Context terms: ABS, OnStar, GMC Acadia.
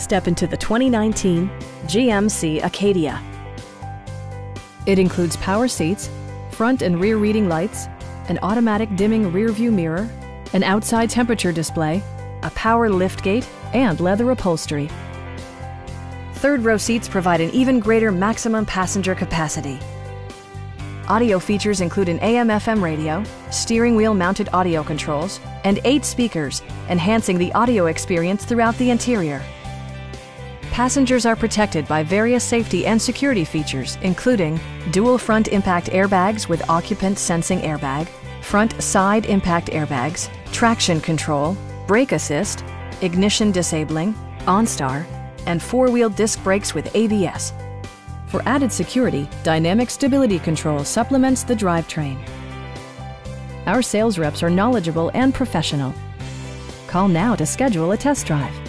Step into the 2019 GMC Acadia. It includes power seats, front and rear reading lights, an automatic dimming rearview mirror, an outside temperature display, a power liftgate, and leather upholstery. Third-row seats provide an even greater maximum passenger capacity. Audio features include an AM/FM radio, steering wheel mounted audio controls, and 8 speakers, enhancing the audio experience throughout the interior. Passengers are protected by various safety and security features, including dual front impact airbags with occupant sensing airbag, front side impact airbags, traction control, brake assist, ignition disabling, OnStar, and 4-wheel disc brakes with ABS. For added security, Dynamic Stability Control supplements the drivetrain. Our sales reps are knowledgeable and professional. Call now to schedule a test drive.